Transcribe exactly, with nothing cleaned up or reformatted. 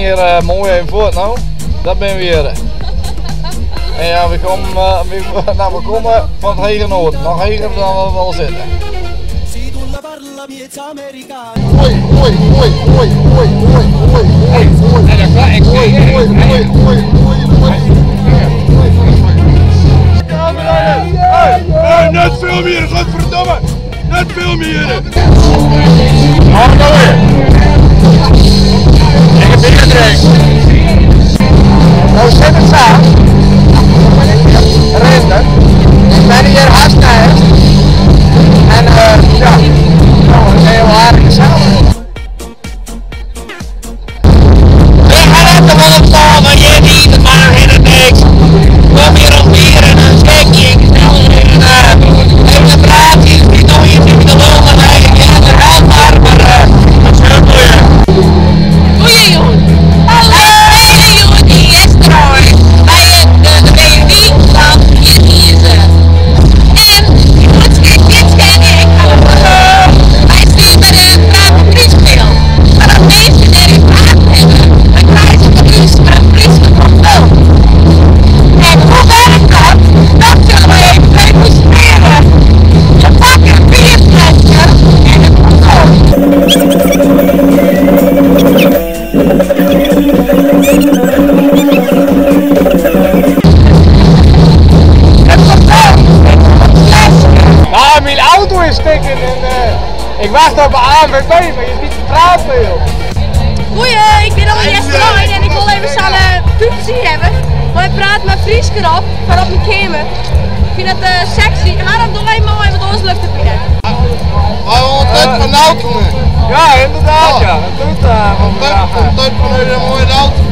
hier uh, mooi even voort nou. Dat ben weer. En ja, we komen, uh, we, nou, we komen van het hege noorden. Nog heger dan we wel zitten. Oei, oei, oei, oei, oei, oei, oei, oei, oei, oei, oei, oei, oei. Net film hier, godverdomme! Net film hier! Hou nou weer! Ik heb ingedreven! Nou zit het aan! Render! Ik ben hier hard naar hem! En eh, ja! Nou, we zijn heel aardig samen! Ik ga net de wolk volgen, je niet, het maakt helemaal niks! Kom hier op hier en dan kijk je! Ik wacht op mijn A N V B, maar je ziet de praat veel. Goeie, ik ben al in restaurant en ik wil even een toetsie hebben. Maar ik praat met Frieske op, van op mijn kamer. Ik vind het uh, sexy. Ga dan door even mooi met ons lucht te bieden. Maar we hebben tijd van de auto nu. Ja, inderdaad. Ja, dat doet dat. We hebben tijd vanuit een mooie auto.